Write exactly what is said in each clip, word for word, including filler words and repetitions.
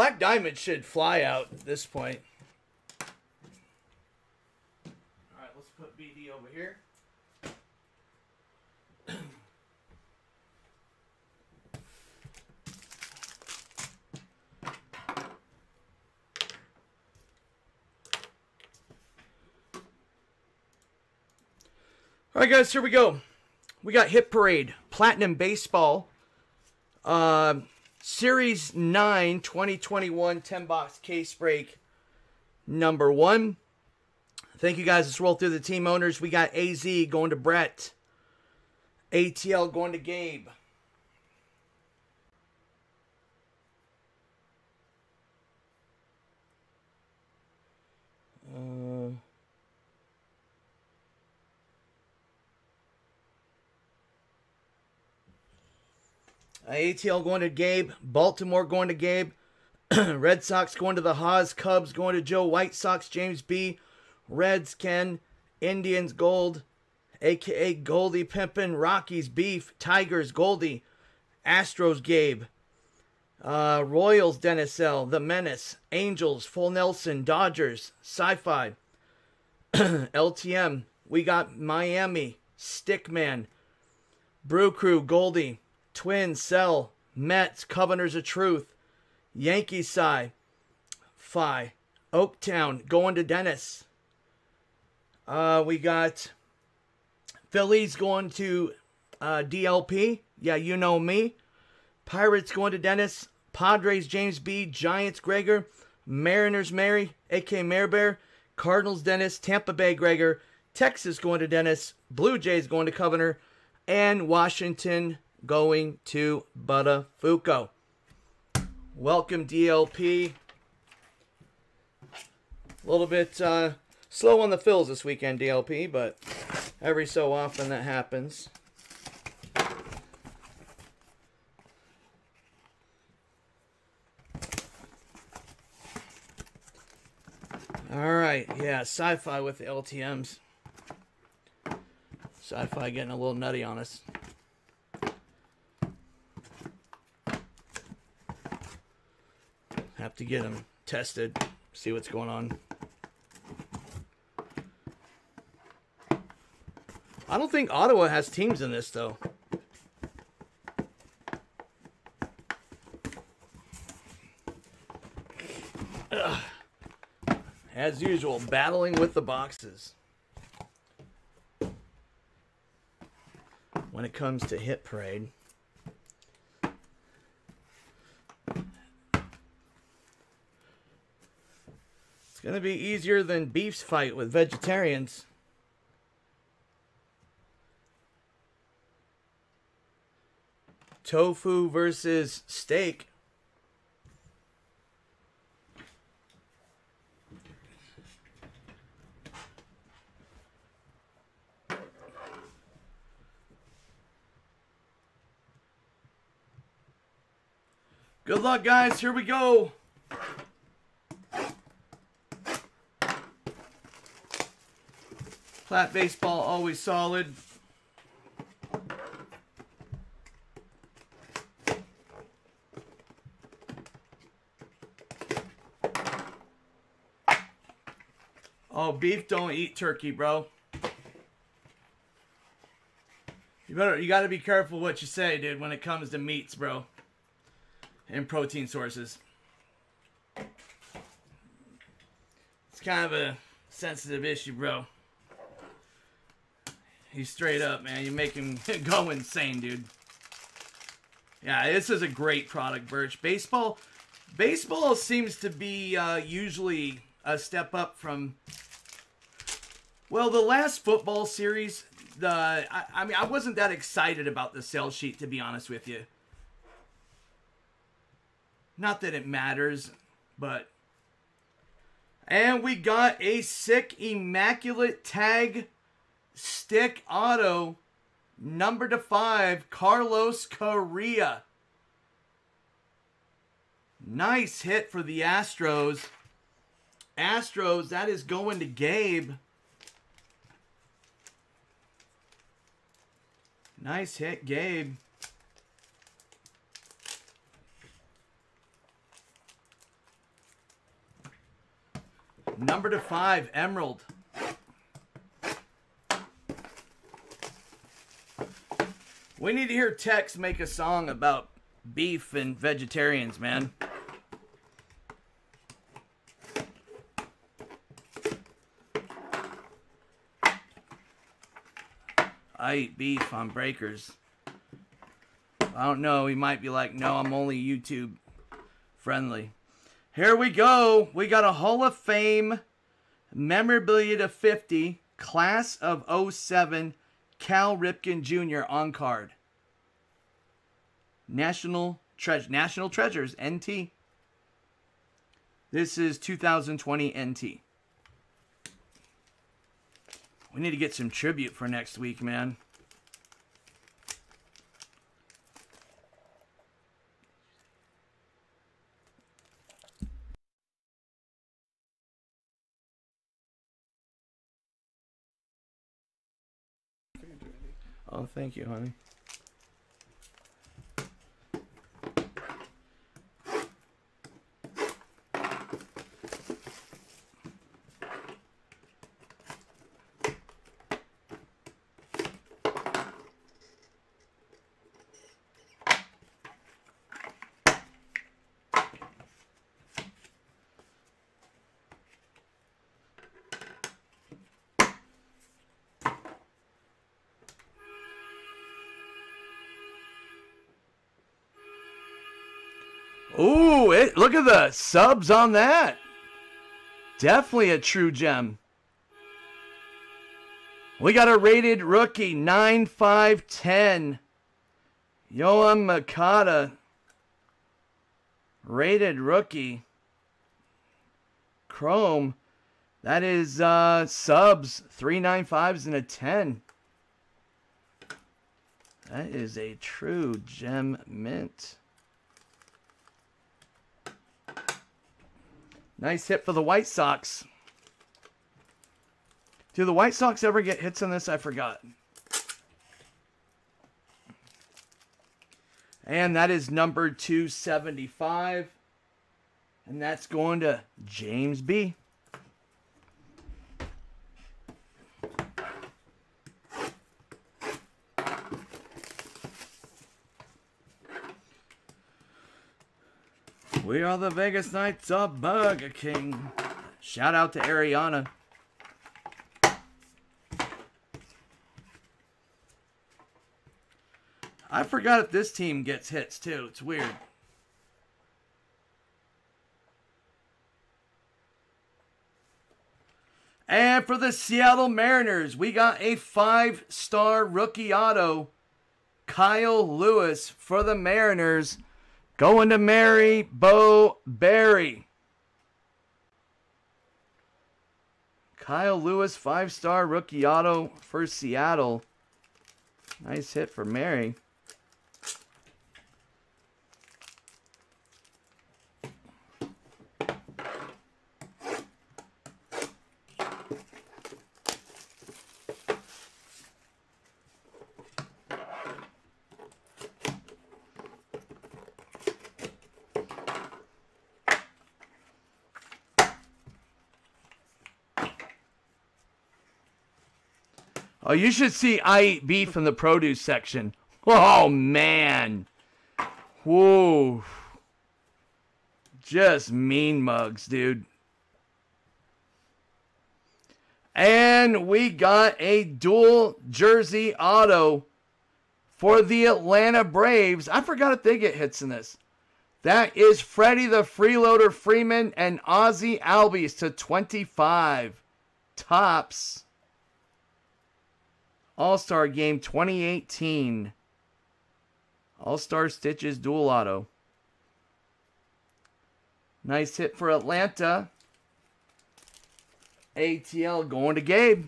Black Diamond should fly out at this point. All right, let's put B D over here. All right, guys, here we go. We got Hit Parade, Platinum Baseball, uh, Series nine, twenty twenty-one, ten box case break number one. Thank you, guys. Let's roll through the team owners. We got A Z going to Brett, A T L going to Gabe. Uh... A T L going to Gabe. Baltimore going to Gabe. Red Sox going to the Haas. Cubs going to Joe. White Sox, James B. Reds, Ken. Indians, Gold, a k a. Goldie Pimpin'. Rockies, Beef. Tigers, Goldie. Astros, Gabe. Uh, Royals, Dennis L. The Menace. Angels, Full Nelson. Dodgers, Sci-Fi. L T M. We got Miami, Stickman. Brew Crew, Goldie. Twins, Cell, Mets, Coveners of Truth, Yankee Psy, Phi, Oaktown, going to Dennis. Uh, we got Phillies going to uh, D L P. Yeah, you know me. Pirates going to Dennis. Padres, James B. Giants, Gregor. Mariners, Mary, a k a. Marebear. Cardinals, Dennis. Tampa Bay, Gregor. Texas going to Dennis. Blue Jays going to Covener. And Washington going to Buttafuoco. Welcome, D L P. A little bit uh, slow on the fills this weekend, D L P, but every so often that happens. All right, yeah, Sci-Fi with the L T Ms. Sci-Fi getting a little nutty on us. Have to get them tested, see what's going on. I don't think Ottawa has teams in this, though. Ugh. As usual, battling with the boxes when it comes to Hit Parade. It's going to be easier than Beef's fight with vegetarians. Tofu versus steak. Good luck, guys. Here we go. Plat Baseball, always solid. Oh, Beef don't eat turkey, bro. You better, you gotta be careful what you say, dude, when it comes to meats, bro. And protein sources. It's kind of a sensitive issue, bro. He's straight up, man. You make him go insane, dude. Yeah, this is a great product, Birch. Baseball baseball seems to be uh, usually a step up from... Well, the last football series, the I, I mean, I wasn't that excited about the sell sheet, to be honest with you. Not that it matters, but... And we got a sick, immaculate tag... Stick auto, number to five, Carlos Correa. Nice hit for the Astros. Astros, that is going to Gabe. Nice hit, Gabe. Number to five, Emerald. We need to hear Tex make a song about beef and vegetarians, man. I eat beef on Breakers. I don't know. He might be like, no, I'm only YouTube friendly. Here we go. We got a Hall of Fame memorabilia to fifty, class of oh seven, Cal Ripken Junior on card. National Tre- National Treasures, N T. This is two thousand twenty N T. We need to get some tribute for next week, man. Oh, thank you, honey. Ooh, it, look at the subs on that. Definitely a true gem. We got a rated rookie, nine five ten. Yoan Moncada. Rated rookie. Chrome. That is uh, subs, three nine fives and a ten. That is a true gem mint. Nice hit for the White Sox. Do the White Sox ever get hits on this? I forgot. And that is number two seventy-five. And that's going to James B. We are the Vegas Knights of Burger King. Shout out to Ariana. I forgot if this team gets hits too. It's weird. And for the Seattle Mariners, we got a five-star rookie auto. Kyle Lewis for the Mariners. Going to Mary Bo Berry. Kyle Lewis, five-star rookie auto for Seattle. Nice hit for Mary. Oh, you should see I Eat Beef in the produce section. Oh, man. Whoa. Just mean mugs, dude. And we got a dual jersey auto for the Atlanta Braves. I forgot if they get hits in this. That is Freddie the Freeloader Freeman and Ozzy Albies to twenty-five. Tops. All-Star Game twenty eighteen. All-Star Stitches Dual Auto. Nice hit for Atlanta. A T L going to Gabe.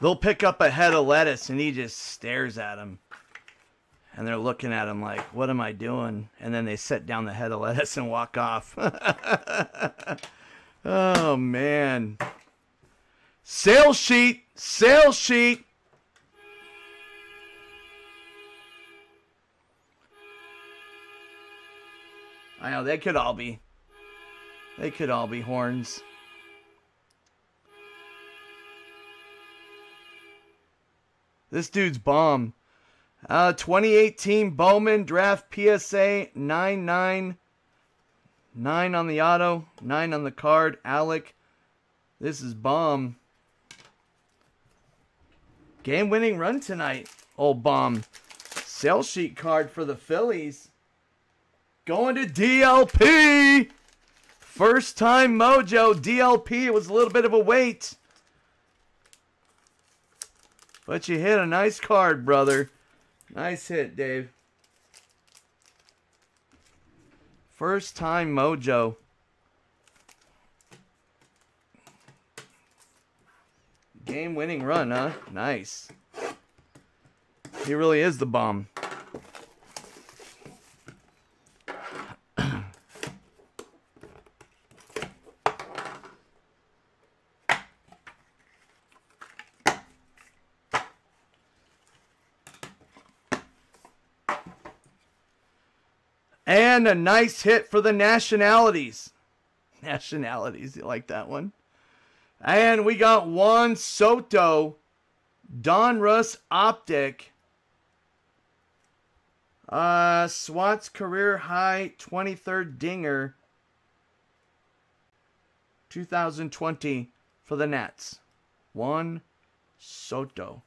They'll pick up a head of lettuce, and he just stares at them. And they're looking at him like, what am I doing? And then they set down the head of lettuce and walk off. Oh, man. Sales sheet. Sales sheet. I know, they could all be. They could all be horns. This dude's bomb. Uh, twenty eighteen Bowman Draft P S A nine nine. nine on the auto. nine on the card. Alec. This is bomb. Game-winning run tonight. Old bomb. Sell sheet card for the Phillies. Going to D L P. First time mojo. D L P. It was a little bit of a wait. But you hit a nice card, brother. Nice hit, Dave. First time mojo. Game winning run, huh? Nice. He really is the bomb. And a nice hit for the nationalities. Nationalities, you like that one? And we got Juan Soto, Donruss Optic. Uh, SWAT's career high twenty-third dinger. two thousand twenty for the Nats. Juan Soto.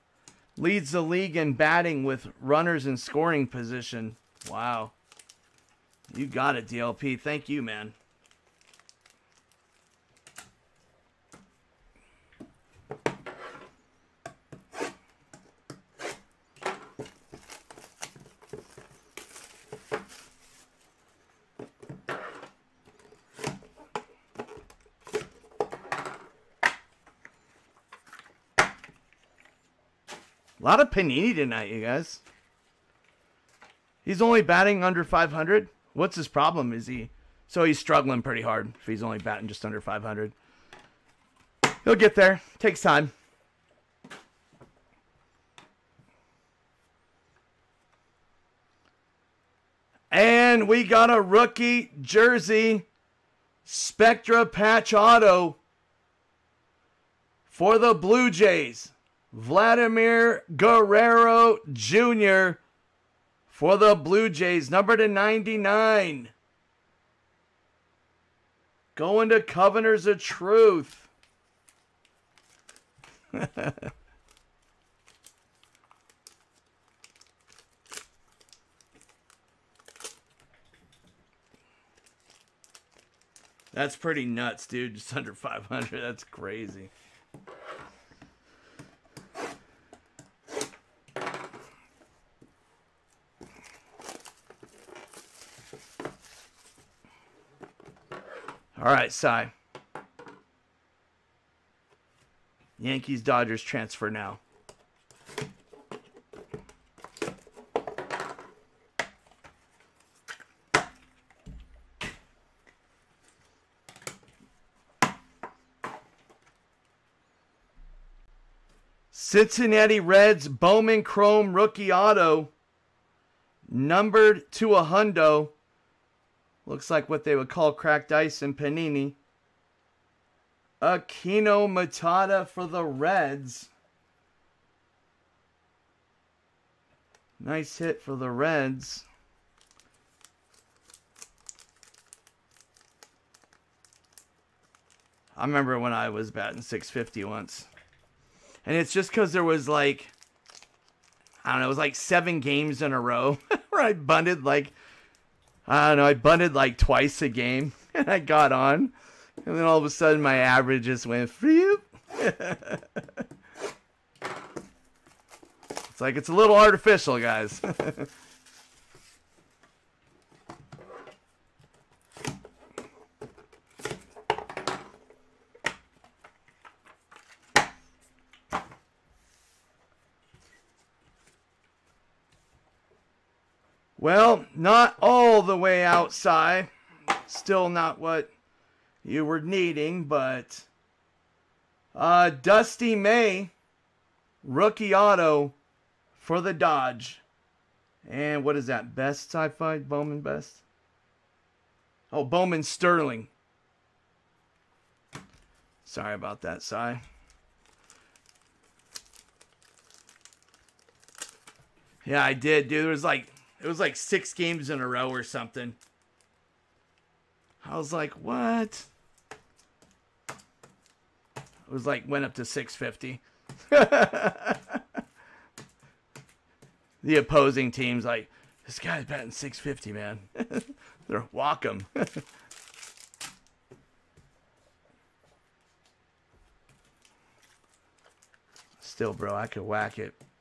Leads the league in batting with runners in scoring position. Wow. You got it, D L P. Thank you, man. A lot of Panini tonight, you guys. He's only batting under five hundred. What's his problem? Is he... So he's struggling pretty hard if he's only batting just under five hundred. He'll get there. Takes time. And we got a rookie jersey Spectra patch auto for the Blue Jays. Vladimir Guerrero Junior for the Blue Jays, number to ninety-nine. Going to Coveners of Truth. That's pretty nuts, dude. Just under five hundred. That's crazy. All right, Cy. Yankees, Dodgers transfer now. Cincinnati Reds, Bowman Chrome Rookie Auto. Numbered to a hundo. Looks like what they would call cracked ice in Panini. Akino Matata for the Reds. Nice hit for the Reds. I remember when I was batting six fifty once. And it's just because there was like, I don't know, it was like seven games in a row where I bunted like... I don't know, I bunted like twice a game, and I got on, and then all of a sudden my average just went, phew. It's like, it's a little artificial, guys. Well, not all the way outside. Still not what you were needing, but uh, Dusty May, rookie auto for the Dodge. And what is that? Best sci-fi? Bowman best? Oh, Bowman Sterling. Sorry about that, Cy. Yeah, I did, dude. It was like it was like six games in a row or something. I was like, what? It was like went up to six fifty. The opposing team's like, this guy's batting six fifty, man. They're walk 'em. Still, bro, I could whack it.